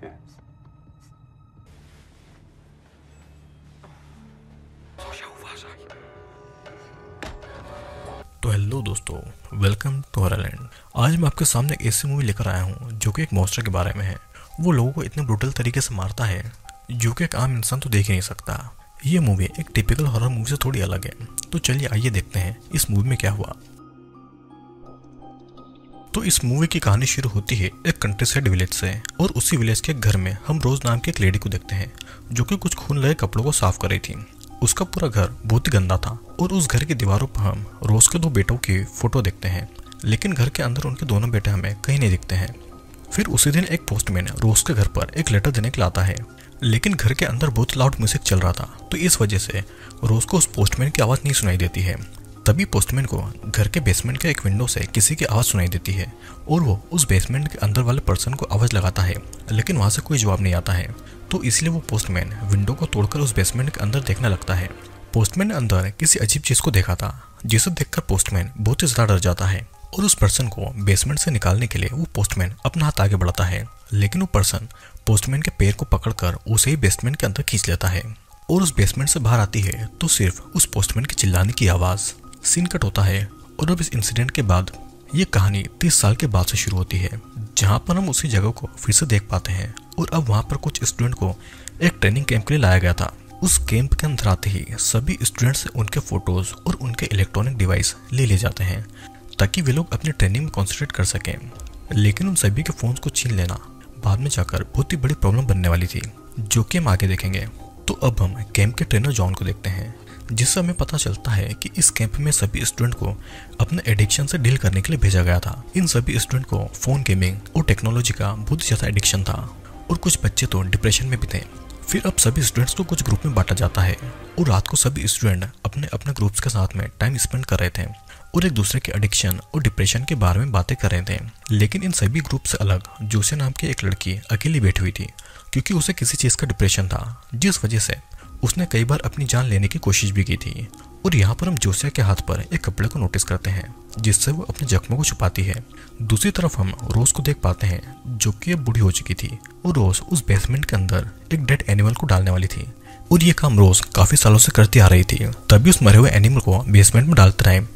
chance. तो hello दोस्तों, welcome to हॉररलैंड। आज मैं आपके सामने एक ऐसी मूवी लेकर आया हूँ जो कि एक मॉन्स्टर के बारे में है। वो लोगों को इतने ब्रूटल तरीके से मारता है जो कि एक आम इंसान तो देख ही नहीं सकता। ये मूवी एक टिपिकल हॉरर मूवी से थोड़ी अलग है, तो चलिए आइए देखते हैं इस मूवी में क्या हुआ। तो इस मूवी की कहानी शुरू होती है एक कंट्री साइड विलेज से, और उसी विलेज के घर में हम रोज नाम की एक लेडी को देखते हैं जो कि कुछ खून लगे कपड़ों को साफ कर रही थी। उसका पूरा घर बहुत ही गंदा था और उस घर की दीवारों पर हम रोज के दो बेटों की फोटो देखते हैं, लेकिन घर के अंदर उनके दोनों बेटे हमें कहीं नहीं दिखते हैं। फिर उसी दिन एक पोस्टमैन रोज के घर पर एक लेटर देने के लाता है, लेकिन घर के अंदर बहुत लाउड म्यूजिक चल रहा था, तो इस वजह से रोज को उस पोस्टमैन की आवाज़ नहीं सुनाई देती है। तभी पोस्टमैन को घर के बेसमेंट के एक विंडो से किसी की आवाज़ सुनाई देती है और वो उस बेसमेंट के अंदर वाले पर्सन को आवाज़ लगाता है, लेकिन वहाँ से कोई जवाब नहीं आता है। तो इसलिए वो पोस्टमैन विंडो को तोड़कर उस बेसमेंट के अंदर देखने लगता है। पोस्टमैन ने अंदर किसी अजीब चीज़ को देखा था, जिसे देखकर पोस्टमैन बहुत ही ज़्यादा डर जाता है और उस पर्सन को बेसमेंट से निकालने के लिए वो पोस्टमैन अपना हाथ आगे बढ़ाता है, लेकिन वो पर्सन पोस्टमैन के पैर को पकड़कर उसे ही बेसमेंट के अंदर खींच लेता है और उस बेसमेंट से बाहर आती है तो सिर्फ उस पोस्टमैन के चिल्लाने की आवाज़। सीन कट होता है और अब इस इंसिडेंट के बाद ये कहानी 30 साल के बाद से शुरू होती है, जहाँ पर हम उसी जगह को फिर से देख पाते हैं और अब वहाँ पर कुछ स्टूडेंट को एक ट्रेनिंग कैंप के लिए लाया गया था। उस कैंप के अंदर आते ही सभी स्टूडेंट्स से उनके फोटोज और उनके इलेक्ट्रॉनिक डिवाइस ले लिए जाते हैं ताकि वे लोग अपनी ट्रेनिंग में कॉन्सेंट्रेट कर सकें, लेकिन उन सभी के फ़ोन को छीन लेना बाद में जाकर बहुत ही बड़ी प्रॉब्लम बनने वाली थी, जो कि हम आगे देखेंगे। तो अब हम कैंप के ट्रेनर जॉन को देखते हैं, जिससे हमें पता चलता है कि इस कैंप में सभी स्टूडेंट को अपने एडिक्शन से डील करने के लिए भेजा गया था। इन सभी स्टूडेंट को फ़ोन, गेमिंग और टेक्नोलॉजी का बहुत ही ज़्यादा एडिक्शन था और कुछ बच्चे तो डिप्रेशन में भी थे। फिर अब सभी स्टूडेंट्स को कुछ ग्रुप में बांटा जाता है और रात को सभी स्टूडेंट अपने अपने ग्रुप्स के साथ में टाइम स्पेंड कर रहे थे और एक दूसरे के एडिक्शन और डिप्रेशन के बारे में बातें कर रहे थे। लेकिन इन सभी ग्रुप से अलग जोसे नाम की एक लड़की अकेली बैठी हुई थी, क्योंकि उसे किसी चीज़ का डिप्रेशन था, जिस वजह से उसने कई बार अपनी जान लेने की कोशिश भी की थी। और यहाँ पर हम जोसिया के हाथ पर एक कपड़े को नोटिस करते हैं, जिससे वो अपने जख्मों को छुपाती है। दूसरी तरफ हम रोज को देख पाते हैं, जो कि अब बूढ़ी हो चुकी थी और रोज उस बेसमेंट के अंदर एक डेड एनिमल को डालने वाली थी और ये काम रोज काफी सालों से करती आ रही थी। तभी उस मरे हुए एनिमल को बेसमेंट में डालते टाइम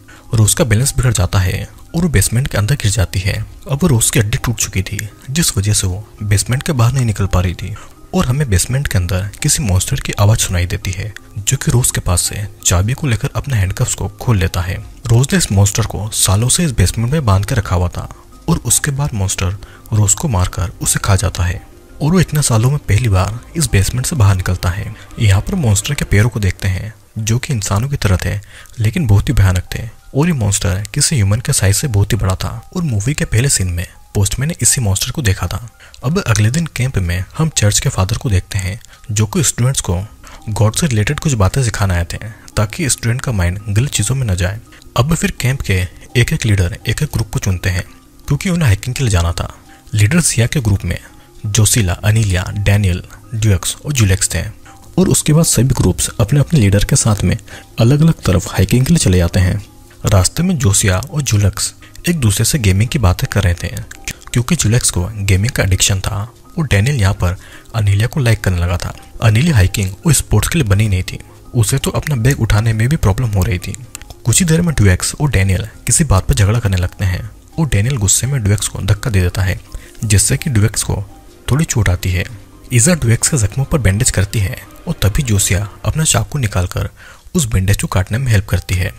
रोज का बैलेंस बिगड़ जाता है और वो बेसमेंट के अंदर गिर जाती है। अब रोज की हड्डी टूट चुकी थी, जिस वजह से वो बेसमेंट के बाहर नहीं निकल पा रही थी और हमें बेसमेंट के अंदर किसी मॉन्स्टर की आवाज़ सुनाई देती है, जो कि रोज के पास से चाबी को लेकर अपने हैंडकफ्स को खोल लेता है। रोज ने इस मॉन्स्टर को सालों से इस बेसमेंट में बांध कर रखा हुआ था और उसके बाद मॉन्स्टर रोज को मारकर उसे खा जाता है और वो इतने सालों में पहली बार इस बेसमेंट से बाहर निकलता है। यहाँ पर मॉन्स्टर के पैरों को देखते हैं, जो कि इंसानों की तरह थे लेकिन बहुत ही भयानक थे और ये मॉन्स्टर किसी ह्यूमन के साइज से बहुत ही बड़ा था और मूवी के पहले सीन में पोस्टमैन ने इसी मॉन्स्टर को देखा था। अब अगले दिन कैंप में हम चर्च के फादर को देखते हैं, जो कि स्टूडेंट्स को गॉड से रिलेटेड कुछ बातें सिखाने आए थे ताकि स्टूडेंट का माइंड गलत चीज़ों में न जाए। अब फिर कैंप के एक एक लीडर एक एक ग्रुप को चुनते हैं, क्योंकि उन्हें हाइकिंग के लिए जाना था। लीडर सिया के ग्रुप में जोसिला, अनिलिया, डैनियल, ड्यूक्स और जुलेक्स थे और उसके बाद सभी ग्रुप्स अपने अपने लीडर के साथ में अलग अलग तरफ हाइकिंग के लिए चले जाते हैं। रास्ते में जोसिया और जुलेक्स एक दूसरे से गेमिंग की बातें कर रहे थे, क्योंकि जुलेक्स को गेमिंग का एडिक्शन था और डैनियल यहाँ पर अनिलिया को लाइक करने लगा था। अनिलिया हाइकिंग और स्पोर्ट्स के लिए बनी नहीं थी, उसे तो अपना बैग उठाने में भी प्रॉब्लम हो रही थी। कुछ ही देर में ड्यूक्स और डैनियल किसी बात पर झगड़ा करने लगते हैं और डैनियल गुस्से में ड्यूक्स को धक्का दे देता है, जिससे कि ड्यूक्स को थोड़ी चोट आती है। इजा ड्यूक्स के जख्मों पर बैंडेज करती है और तभी जोसिया अपना चाकू निकालकर उस बैंडेज को काटने में हेल्प करती है।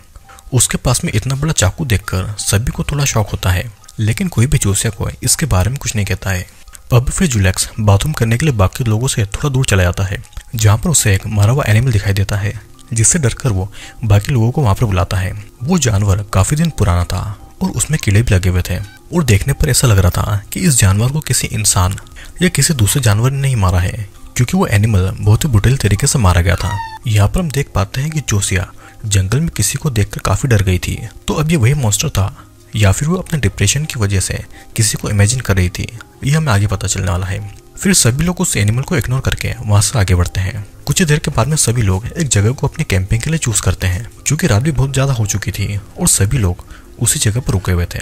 उसके पास में इतना बड़ा चाकू देखकर सभी को थोड़ा शौक होता है, लेकिन कोई भी जोसिया को इसके बारे में कुछ नहीं कहता है। अब फिर जुलेक्स बाथरूम करने के लिए बाकी लोगों से थोड़ा दूर चला जाता है, जहाँ पर उसे एक मारा हुआ एनिमल दिखाई देता है, जिससे डरकर वो बाकी लोगों को वहाँ पर बुलाता है। वो जानवर काफ़ी दिन पुराना था और उसमें कीड़े भी लगे हुए थे और देखने पर ऐसा लग रहा था कि इस जानवर को किसी इंसान या किसी दूसरे जानवर ने नहीं मारा है, क्योंकि वो एनिमल बहुत ही ब्रूटल तरीके से मारा गया था। यहाँ पर हम देख पाते हैं कि जोसिया जंगल में किसी को देखकर काफ़ी डर गई थी, तो अब ये वही मॉन्स्टर था या फिर वो अपने डिप्रेशन की वजह से किसी को इमेजिन कर रही थी, ये हमें आगे पता चलने वाला है। फिर सभी लोग उस एनिमल को इग्नोर करके वहाँ से आगे बढ़ते हैं। कुछ ही देर के बाद में सभी लोग एक जगह को अपनी कैंपिंग के लिए चूज करते हैं, क्योंकि रात भी बहुत ज़्यादा हो चुकी थी और सभी लोग उसी जगह पर रुके हुए थे।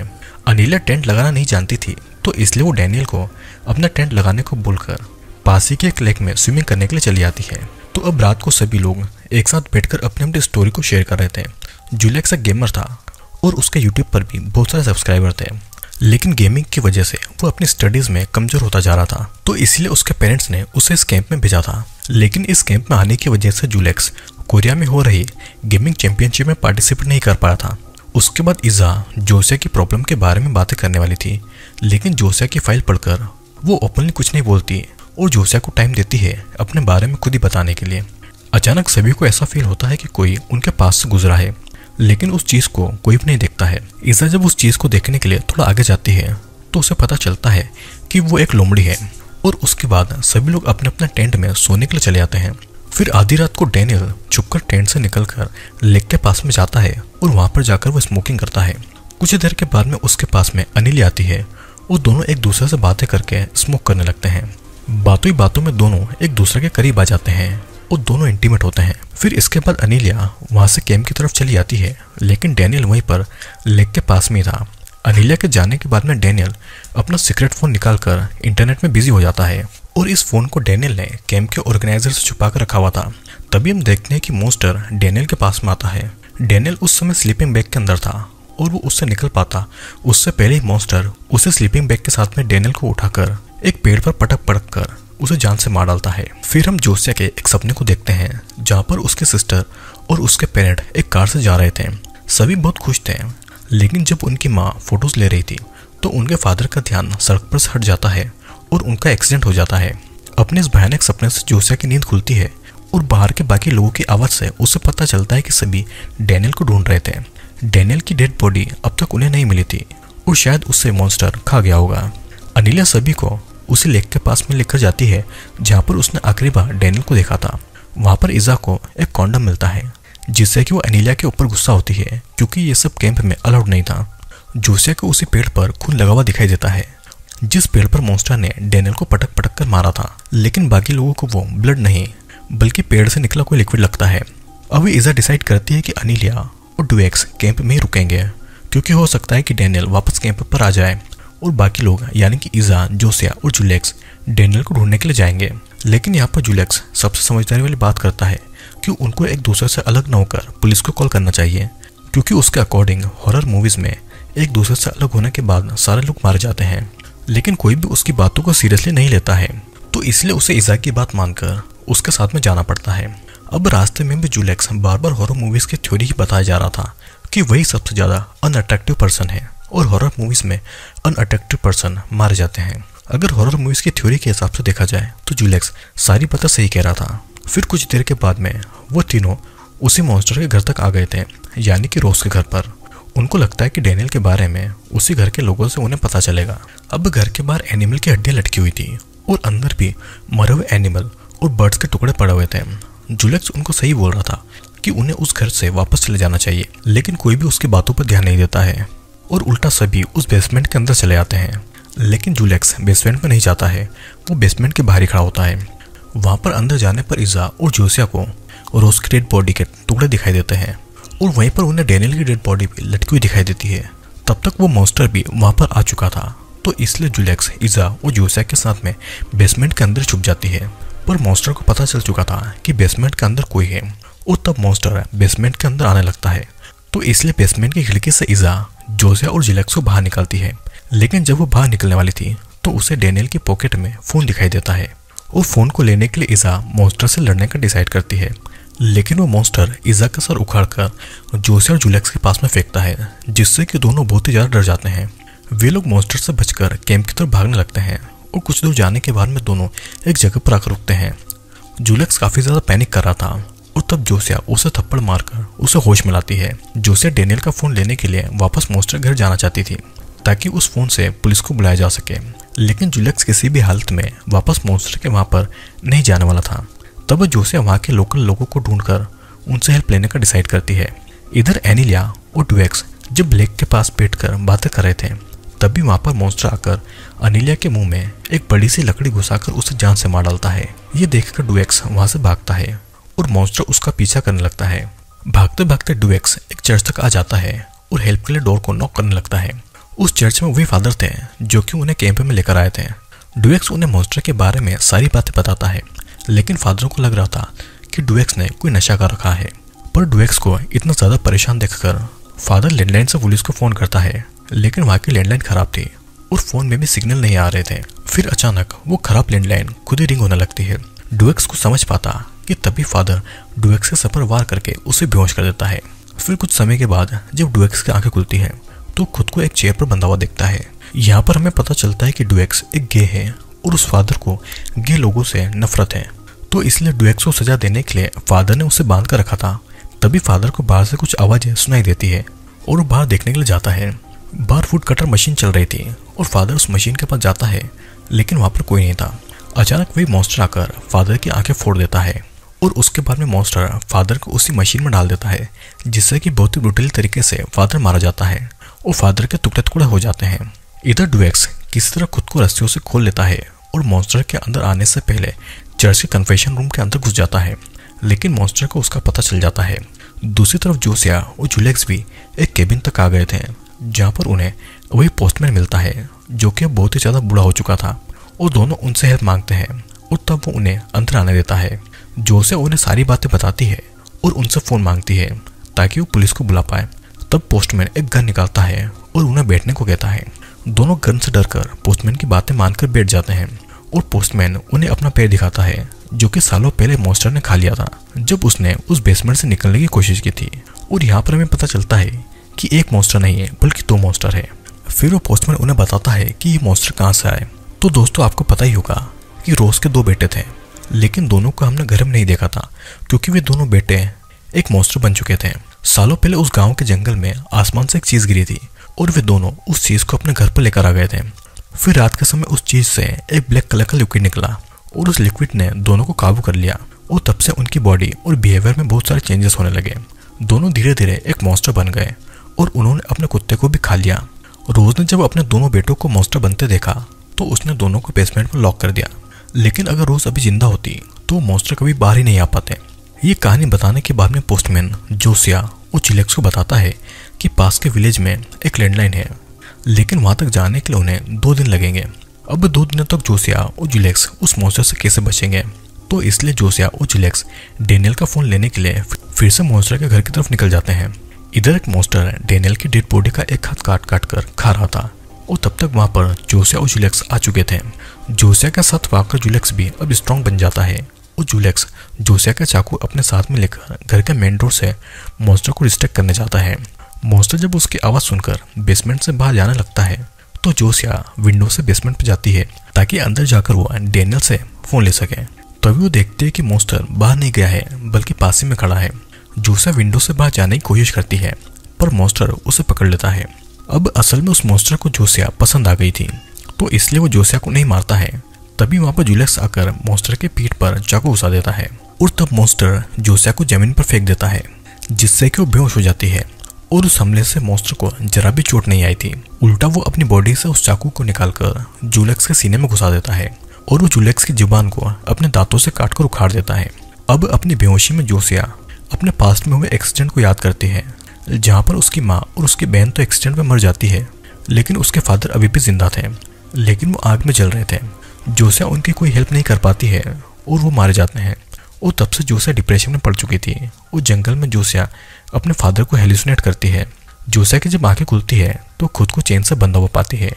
अनिलिया टेंट लगाना नहीं जानती थी, तो इसलिए वो डैनियल को अपना टेंट लगाने को बोलकर पासी के एक लेक में स्विमिंग करने के लिए चली आती है। तो अब रात को सभी लोग एक साथ बैठकर अपनी अपनी स्टोरी को शेयर कर रहे थे। जूलियस एक गेमर था और उसके यूट्यूब पर भी बहुत सारे सब्सक्राइबर थे, लेकिन गेमिंग की वजह से वो अपनी स्टडीज़ में कमज़ोर होता जा रहा था, तो इसलिए उसके पेरेंट्स ने उसे इस कैंप में भेजा था। लेकिन इस कैंप में आने की वजह से जूलियस कोरिया में हो रही गेमिंग चैंपियनशिप में पार्टिसिपेट नहीं कर पाया था। उसके बाद इज़ा जोसिया की प्रॉब्लम के बारे में बातें करने वाली थी, लेकिन जोसिया की फाइल पढ़कर वो ओपनली कुछ नहीं बोलती और जोसिया को टाइम देती है अपने बारे में खुद ही बताने के लिए। अचानक सभी को ऐसा फील होता है कि कोई उनके पास से गुजरा है, लेकिन उस चीज़ को कोई भी नहीं देखता है। इज़ा जब उस चीज़ को देखने के लिए थोड़ा आगे जाती है तो उसे पता चलता है कि वो एक लोमड़ी है, और उसके बाद सभी लोग अपने अपने टेंट में सोने के लिए चले जाते हैं। फिर आधी रात को डैनियल छुपकर टेंट से निकलकर लेक के पास में जाता है और वहाँ पर जाकर वो स्मोकिंग करता है। कुछ देर के बाद में उसके पास में अनिल आती है और दोनों एक दूसरे से बातें करके स्मोक करने लगते हैं। बातों ही बातों में दोनों एक दूसरे के करीब आ जाते हैं और दोनों इंटीमेट होते हैं। फिर इसके बाद अनिलिया वहाँ से कैंप की तरफ चली जाती है, लेकिन डैनियल वहीं पर लेक के पास में था। अनिलिया के जाने के बाद में डैनियल अपना सीक्रेट फ़ोन निकालकर इंटरनेट में बिजी हो जाता है, और इस फ़ोन को डैनियल ने कैंप के ऑर्गेनाइजर से छुपा कर रखा हुआ था। तभी हम देखते हैं कि मॉन्स्टर डैनियल के पास में आता है। डैनियल उस समय स्लीपिंग बैग के अंदर था और वो उससे निकल पाता उससे पहले ही मॉन्स्टर उसे स्लीपिंग बैग के साथ में डैनियल को उठाकर एक पेड़ पर पटक पटक कर उसे जान से मार डालता है। फिर हम जोसिया के एक सपने को देखते हैं, जहाँ पर उसके सिस्टर और उसके पेरेंट एक कार से जा रहे थे। सभी बहुत खुश थे, लेकिन जब उनकी माँ फोटोज ले रही थी तो उनके फादर का ध्यान सड़क पर से हट जाता है और उनका एक्सीडेंट हो जाता है। अपने इस भयानक सपने से जोसिया की नींद खुलती है और बाहर के बाकी लोगों की आवाज़ से उसे पता चलता है कि सभी डैनियल को ढूंढ रहे थे। डैनियल की डेड बॉडी अब तक उन्हें नहीं मिली थी और शायद उससे मॉन्स्टर खा गया होगा। अनिलिया सभी को उसी लेक के पास में लेकर जाती है, जहाँ पर उसने आखिरी बार डैनियल को देखा था। वहाँ पर इज़ा को एक कॉन्डम मिलता है, जिससे कि वो अनिलिया के ऊपर गुस्सा होती है, क्योंकि ये सब कैंप में अलाउड नहीं था। जोसिया को उसी पेड़ पर खून लगा हुआ दिखाई देता है, जिस पेड़ पर मॉन्स्टर ने डैनियल को पटक पटक कर मारा था, लेकिन बाकी लोगों को वो ब्लड नहीं बल्कि पेड़ से निकला कोई लिक्विड लगता है। अब इज़ा डिसाइड करती है कि अनिलिया और डुएक्स कैंप में ही रुकेंगे, क्योंकि हो सकता है कि डैनियल वापस कैंप पर आ जाए और बाकी लोग यानी कि इज़ा, जोसिया और जूलियस डैनियल को ढूंढने के लिए जाएंगे। लेकिन यहाँ पर जूलियस सबसे समझदारी वाली बात करता है कि उनको एक दूसरे से अलग न होकर पुलिस को कॉल करना चाहिए, क्योंकि उसके अकॉर्डिंग हॉरर मूवीज़ में एक दूसरे से अलग होने के बाद सारे लोग मारे जाते हैं, लेकिन कोई भी उसकी बातों को सीरियसली नहीं लेता है, तो इसलिए उसे इज़ा की बात मानकर उसके साथ में जाना पड़ता है। अब रास्ते में भी जूलियस बार बार हॉरर मूवीज़ की थ्योरी ही बताया जा रहा था कि वही सबसे ज़्यादा अनअट्रैक्टिव पर्सन है और हॉरर मूवीज़ में अनअट्रैक्टिव पर्सन मारे जाते हैं। अगर हॉरर मूवीज़ की थ्योरी के हिसाब से देखा जाए तो जूलियस सारी बातें सही कह रहा था। फिर कुछ देर के बाद में वो तीनों उसी मॉन्स्टर के घर तक आ गए थे, यानी कि रोज़ के घर पर। उनको लगता है कि डैनियल के बारे में उसी घर के लोगों से उन्हें पता चलेगा। अब घर के बाहर एनिमल की हड्डियाँ लटकी हुई थी और अंदर भी मरे हुए एनिमल और बर्ड्स के टुकड़े पड़े हुए थे। जूलियस उनको सही बोल रहा था कि उन्हें उस घर से वापस चले जाना चाहिए, लेकिन कोई भी उसकी बातों पर ध्यान नहीं देता है और उल्टा सभी उस बेसमेंट के अंदर चले आते हैं। लेकिन जूलियस बेसमेंट में नहीं जाता है, वो बेसमेंट के बाहर ही खड़ा होता है। वहाँ पर अंदर जाने पर इज़ा और जोसिया को रोज़ की डेड बॉडी के टुकड़े दिखाई देते हैं और वहीं पर उन्हें डैनियल की डेड बॉडी भी लटकी हुई दिखाई देती है। तब तक वो मॉन्स्टर भी वहाँ पर आ चुका था, तो इसलिए जूलियस इज़ा और जोसिया के साथ में बेसमेंट के अंदर छुप जाती है। पर मॉन्स्टर को पता चल चुका था कि बेसमेंट के अंदर कोई है और तब मॉन्स्टर बेसमेंट के अंदर आने लगता है, तो इसलिए बेसमेंट की खिड़की से इज़ा, जोसिया और जूलियस को बाहर निकालती है। लेकिन जब वो बाहर निकलने वाली थी तो उसे डैनियल की पॉकेट में फ़ोन दिखाई देता है और फ़ोन को लेने के लिए इज़ा मॉन्स्टर से लड़ने का डिसाइड करती है, लेकिन वो मॉन्स्टर इज़ा का सर उखाड़कर जोसिया और जूलियस के पास में फेंकता है, जिससे कि दोनों बहुत ही ज़्यादा डर जाते हैं। वे लोग मॉन्स्टर से बचकर कैंप की तरफ भागने लगते हैं और कुछ दूर जाने के बाद में दोनों एक जगह पर आकर रुकते हैं। जूलियस काफ़ी ज़्यादा पैनिक कर रहा था और तब जोसिया उसे थप्पड़ मारकर उसे होश में लाती है। जोसिया डैनियल का फ़ोन लेने के लिए वापस मॉन्स्टर घर जाना चाहती थी ताकि उस फ़ोन से पुलिस को बुलाया जा सके, लेकिन जूलियस किसी भी हालत में वापस मॉन्स्टर के वहाँ पर नहीं जाने वाला था। तब जोसिया वहाँ के लोकल लोगों को ढूंढकर उनसे हेल्प लेने का डिसाइड करती है। इधर एनिलिया और डुएक्स जब लेक के पास बैठकर बातें कर रहे थे, तभी वहाँ पर मॉन्स्टर आकर अनिलिया के मुँह में एक बड़ी सी लकड़ी घुसाकर उसे जान से मार डालता है। ये देखकर डुएक्स वहाँ से भागता है और मॉन्स्टर उसका पीछा करने लगता है। भागते भागते डुएक्स एक चर्च तक आ जाता है और हेल्प के लिए डोर को नॉक करने लगता है उस चर्च में वे फादर थे जो कि उन्हें कैंप में लेकर आए थे। ड्यूएक्स उन्हें मॉन्स्टर के बारे में सारी बातें बताता है, लेकिन फादरों को लग रहा था कि ड्यूएक्स ने कोई नशा कर रखा है। पर ड्यूएक्स को इतना ज़्यादा परेशान देखकर फादर लैंडलाइन से पुलिस को फ़ोन करता है, लेकिन वहाँ की लैंडलाइन ख़राब थी और फ़ोन में भी सिग्नल नहीं आ रहे थे। फिर अचानक वो खराब लैंडलाइन खुद ही रिंग होने लगती है। ड्यूएक्स को समझ पाता कि तभी फादर ड्यूएक्स के सर पर वार करके उसे बेहोश कर देता है। फिर कुछ समय के बाद जब ड्यूएक्स की आंखें खुलती हैं तो खुद को एक चेयर पर बंधा हुआ देखता है। यहाँ पर हमें पता चलता है कि ड्यूएक्स एक गे है और उस फादर को गे लोगों से नफरत है, तो इसलिए ड्यूएक्स को सजा देने के लिए फादर ने उसे बांध कर रखा था। तभी फादर को बाहर से कुछ आवाज़ें सुनाई देती है और वो बाहर देखने के लिए जाता है। बाहर फूड कटर मशीन चल रही थी और फादर उस मशीन के पास जाता है, लेकिन वहाँ पर कोई नहीं था। अचानक वही मॉन्स्टर आकर फादर की आंखें फोड़ देता है और उसके बाद में मॉन्स्टर फादर को उसी मशीन में डाल देता है, जिससे कि बहुत ही ब्रूटल तरीके से फादर मारा जाता है और फादर के टुकड़े टुकड़े हो जाते हैं। इधर ड्यूएक्स किसी तरह खुद को रस्सियों से खोल लेता है और मॉन्स्टर के अंदर आने से पहले चर्च के कन्फेशन रूम के अंदर घुस जाता है, लेकिन मॉन्स्टर को उसका पता चल जाता है। दूसरी तरफ जोसिया और जुलेक्स भी एक केबिन तक आ गए थे, जहाँ पर उन्हें वही पोस्टमैन मिलता है जो कि बहुत ही ज़्यादा बूढ़ा हो चुका था और दोनों उनसे हेल्प मांगते हैं और तब वो उन्हें अंदर आने देता है। जोसिया उन्हें सारी बातें बताती है और उनसे फ़ोन मांगती है ताकि वो पुलिस को बुला पाए। तब पोस्टमैन एक गन निकालता है और उन्हें बैठने को कहता है। दोनों गन से डरकर पोस्टमैन की बातें मानकर बैठ जाते हैं और पोस्टमैन उन्हें अपना पैर दिखाता है जो कि सालों पहले मॉन्स्टर ने खा लिया था जब उसने उस बेसमेंट से निकलने की कोशिश की थी। और यहाँ पर हमें पता चलता है कि एक मॉन्स्टर नहीं है बल्कि 2 मॉन्स्टर है। फिर वो पोस्टमैन उन्हें बताता है कि ये मॉन्स्टर कहाँ से आए। तो दोस्तों आपको पता ही होगा कि रोज के 2 बेटे थे, लेकिन दोनों को हमने घर में नहीं देखा था क्योंकि वे दोनों बेटे एक मॉन्स्टर बन चुके थे। सालों पहले उस गांव के जंगल में आसमान से एक चीज़ गिरी थी और वे दोनों उस चीज़ को अपने घर पर लेकर आ गए थे। फिर रात के समय उस चीज़ से एक ब्लैक कलर का लिक्विड निकला और उस लिक्विड ने दोनों को काबू कर लिया और तब से उनकी बॉडी और बिहेवियर में बहुत सारे चेंजेस होने लगे। दोनों धीरे धीरे एक मॉन्स्टर बन गए और उन्होंने अपने कुत्ते को भी खा लिया। रोज ने जब अपने दोनों बेटों को मॉन्स्टर बनते देखा तो उसने दोनों को बेसमेंट में लॉक कर दिया, लेकिन अगर रोज अभी जिंदा होती तो मॉन्स्टर कभी बाहर ही नहीं आ पाते। ये कहानी बताने के बाद में पोस्टमैन जोसिया और चिलेक्स को बताता है कि पास के विलेज में एक लैंडलाइन है, लेकिन वहाँ तक जाने के लिए उन्हें 2 दिन लगेंगे। अब 2 दिनों तक जोसिया और जुलेक्स उस मॉन्स्टर से कैसे बचेंगे, तो इसलिए जोसिया और जुलेक्स डेनियल का फ़ोन लेने के लिए फिर से मॉन्स्टर के घर की तरफ निकल जाते हैं। इधर एक मॉन्स्टर डेनियल की डेड बॉडी का एक हाथ काट काट कर खा रहा था और तब तक वहाँ पर जोसिया और जुलेक्स आ चुके थे। जोसिया के साथ वाकर जुलेक्स भी अब स्ट्रॉन्ग बन जाता है और जुलेक्स जोसिया का चाकू अपने साथ में लेकर घर के मेन डोर से मॉन्स्टर को डिस्ट्रैक्ट करने जाता है। मॉन्स्टर जब उसकी आवाज़ सुनकर बेसमेंट से बाहर जाने लगता है तो जोसिया विंडो से बेसमेंट पर जाती है ताकि अंदर जाकर वो डेनियल से फ़ोन ले सके। तभी वो देखते हैं कि मॉन्स्टर बाहर नहीं गया है बल्कि पास ही में खड़ा है। जोसिया विंडो से बाहर जाने की कोशिश करती है पर मॉन्स्टर उसे पकड़ लेता है। अब असल में उस मॉन्स्टर को जोसिया पसंद आ गई थी तो इसलिए वो जोसिया को नहीं मारता है। तभी वहाँ पर जुलेक्स आकर मॉन्स्टर के पीठ पर चाकू घुसा देता है और तब मॉन्स्टर जोसिया को जमीन पर फेंक देता है, जिससे कि वो बेहोश हो जाती है और उस हमले से मॉन्स्टर को जरा भी चोट नहीं आई थी। उल्टा वो अपनी बॉडी से उस चाकू को निकालकर जुलेक्स के सीने में घुसा देता है और वो जुलेक्स की जुबान को अपने दांतों से काटकर उखाड़ देता है। अब अपनी बेहोशी में जोसिया अपने पास्ट में हुए एक्सीडेंट को याद करती है, जहाँ पर उसकी माँ और उसकी बहन तो एक्सीडेंट में मर जाती है, लेकिन उसके फादर अभी भी जिंदा थे, लेकिन वो आग में जल रहे थे। जोसिया उनकी कोई हेल्प नहीं कर पाती है और वो मारे जाते हैं। और तब से जोसिया डिप्रेशन में पड़ चुकी थी और जंगल में जोसिया अपने फादर को हेलुसिनेट करती है। जोसिया की जब आंखें खुलती है तो खुद को चैन से बंधा हुआ पाती है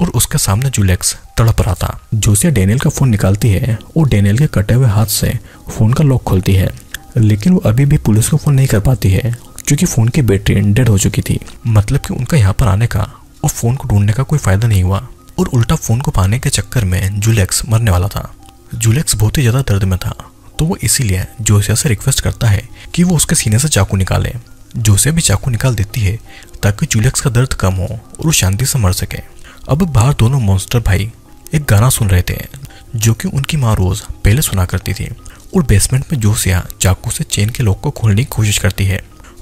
और उसके सामने जुलेक्स तड़प रहा था। जोसिया डेनियल का फ़ोन निकालती है और डेनियल के कटे हुए हाथ से फ़ोन का लॉक खोलती है, लेकिन वो अभी भी पुलिस को फ़ोन नहीं कर पाती है क्योंकि फ़ोन की बैटरी डेड हो चुकी थी। मतलब कि उनका यहाँ पर आने का और फ़ोन को ढूंढने का कोई फ़ायदा नहीं हुआ और उल्टा फ़ोन को पाने के चक्कर में जुलेक्स मरने वाला था। जुलेक्स बहुत ही ज़्यादा दर्द में था तो वो इसीलिए जोसिया से रिक्वेस्ट करता है कि वो उसके सीने से चाकू निकाले। जोसिया भी चाकू निकाल देती है ताकि जुलेक्स का दर्द कम हो और वो शांति से मर सके। अब बाहर दोनों मॉन्स्टर भाई एक गाना सुन रहे थे जो कि उनकी माँ रोज़ पहले सुना करती थी और बेसमेंट में जोसिया चाकू से चेन के लॉक को खोलने की कोशिश करती है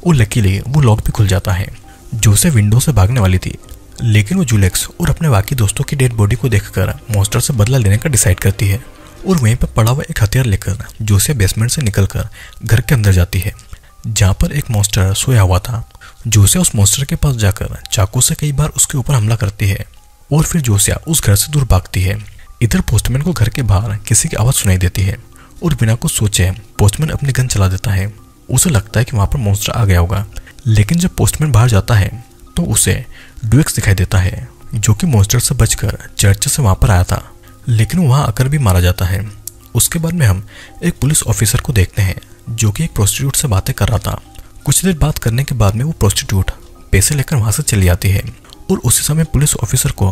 और लकीली वो लॉक भी खुल जाता है। जोसिया विंडो से भागने वाली थी, लेकिन वो जुलेक्स और अपने बाकी दोस्तों की डेड बॉडी को देखकर मॉन्स्टर से बदला लेने का डिसाइड करती है और वहीं पर पड़ा हुआ एक हथियार लेकर जोसिया बेसमेंट से निकलकर घर के अंदर जाती है, जहाँ पर एक मॉन्स्टर सोया हुआ था। जोसिया उस मॉन्स्टर के पास जाकर चाकू से कई बार उसके ऊपर हमला करती है और फिर जोसिया उस घर से दूर भागती है। इधर पोस्टमैन को घर के बाहर किसी की आवाज सुनाई देती है और बिना कुछ सोचे पोस्टमैन अपनी गन चला देता है। उसे लगता है कि वहां पर मॉन्स्टर आ गया होगा, लेकिन जब पोस्टमैन बाहर जाता है तो उसे ड्यूक्स दिखाई देता है जो कि मॉन्स्टर से बचकर चर्च से वहां पर आया था, लेकिन वहां आकर भी मारा जाता है। उसके बाद में हम एक पुलिस ऑफिसर को देखते हैं जो कि एक प्रोस्टिट्यूट से बातें कर रहा था। कुछ देर बात करने के बाद में वो प्रोस्टिट्यूट पैसे लेकर वहां से चली आती है और उसी समय पुलिस ऑफिसर को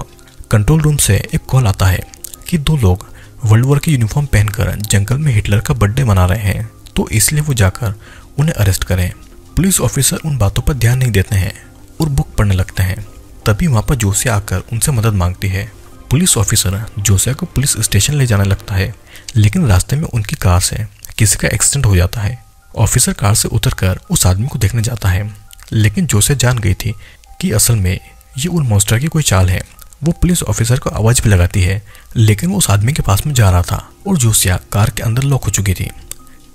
कंट्रोल रूम से एक कॉल आता है कि दो लोग वर्ल्ड वॉर की यूनिफॉर्म पहनकर जंगल में हिटलर का बर्थडे मना रहे हैं, तो इसलिए वो जाकर उन्हें अरेस्ट करें। पुलिस ऑफिसर उन बातों पर ध्यान नहीं देते हैं और बुक पढ़ने लगते हैं। तभी वहाँ पर जोसिया आकर उनसे मदद मांगती है। पुलिस ऑफिसर जोसिया को पुलिस स्टेशन ले जाने लगता है, लेकिन रास्ते में उनकी कार से किसी का एक्सीडेंट हो जाता है। ऑफिसर कार से उतरकर उस आदमी को देखने जाता है, लेकिन जोसिया जान गई थी कि असल में ये उन मॉन्स्टर की कोई चाल है। वो पुलिस ऑफिसर को आवाज भी लगाती है, लेकिन वो उस आदमी के पास में जा रहा था और जोसिया कार के अंदर लॉक हो चुकी थी।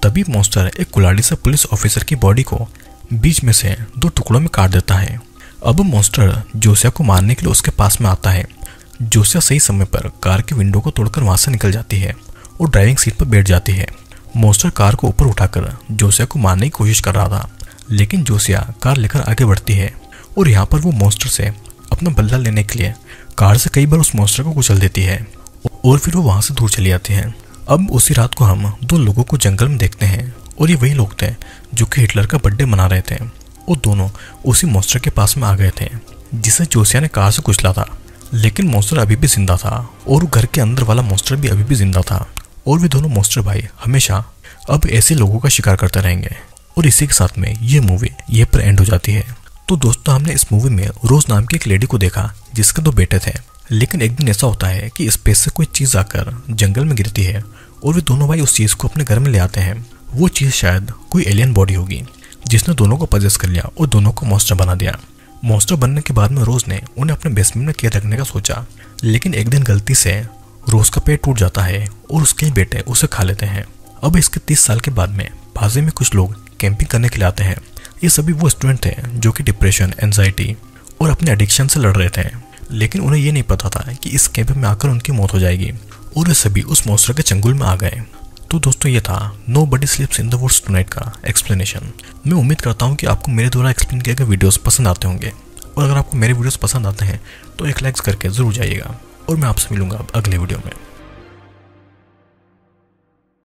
तभी मॉन्स्टर एक कुल्हाड़ी से पुलिस ऑफिसर की बॉडी को बीच में से दो टुकड़ों में काट देता है। अब मॉन्स्टर जोसिया को मारने के लिए उसके पास में आता है। जोसिया सही समय पर कार की विंडो को तोड़कर वहां से निकल जाती है और ड्राइविंग सीट पर बैठ जाती है। मॉन्स्टर कार को ऊपर उठाकर जोसिया को मारने की कोशिश कर रहा था, लेकिन जोसिया कार लेकर आगे बढ़ती है और यहाँ पर वो मॉन्स्टर से अपना बल्ला लेने के लिए कार से कई बार उस मॉन्स्टर को कुचल देती है और फिर वो वहाँ से दूर चली आती है। अब उसी रात को हम दो लोगों को जंगल में देखते हैं और ये वही लोग थे जो कि हिटलर का बर्थडे मना रहे थे। वो दोनों उसी मॉन्स्टर के पास में आ गए थे जिसे जोसिया ने कार से कुचला था, लेकिन मॉन्स्टर अभी भी जिंदा था और घर के अंदर वाला मॉन्स्टर भी अभी भी जिंदा था और वे दोनों मॉन्स्टर भाई हमेशा अब ऐसे लोगों का शिकार करते रहेंगे। और इसी के साथ में ये मूवी यहीं पर एंड हो जाती है। तो दोस्तों, हमने इस मूवी में रोज नाम की एक लेडी को देखा जिसके दो बेटे थे, लेकिन एक दिन ऐसा होता है कि स्पेस से कोई चीज़ आकर जंगल में गिरती है और वे दोनों भाई उस चीज़ को अपने घर में ले आते हैं। वो चीज़ शायद कोई एलियन बॉडी होगी जिसने दोनों को पजेस कर लिया और दोनों को मॉन्स्टर बना दिया। मॉन्स्टर बनने के बाद में रोज ने उन्हें अपने बेसमेंट में कैद रखने का सोचा, लेकिन एक दिन गलती से रोज का पेट टूट जाता है और उसके बेटे उसे खा लेते हैं। अब इसके 30 साल के बाद में बाजे में कुछ लोग कैंपिंग करने के लिए आते हैं। ये सभी वो स्टूडेंट थे जो कि डिप्रेशन, एनजाइटी और अपने एडिक्शन से लड़ रहे थे, लेकिन उन्हें ये नहीं पता था कि इस कैंप में आकर उनकी मौत हो जाएगी और वे सभी उस मॉन्स्टर के चंगुल में आ गए। तो दोस्तों, ये था nobody sleeps in the woods tonight का एक्सप्लेनेशन। मैं उम्मीद करता हूँ कि आपको मेरे द्वारा एक्सप्लेन किए गए वीडियोस पसंद आते होंगे और अगर आपको मेरे वीडियोस पसंद आते हैं तो एक लाइक करके ज़रूर जाइएगा और मैं आपसे मिलूँगा अगले वीडियो में।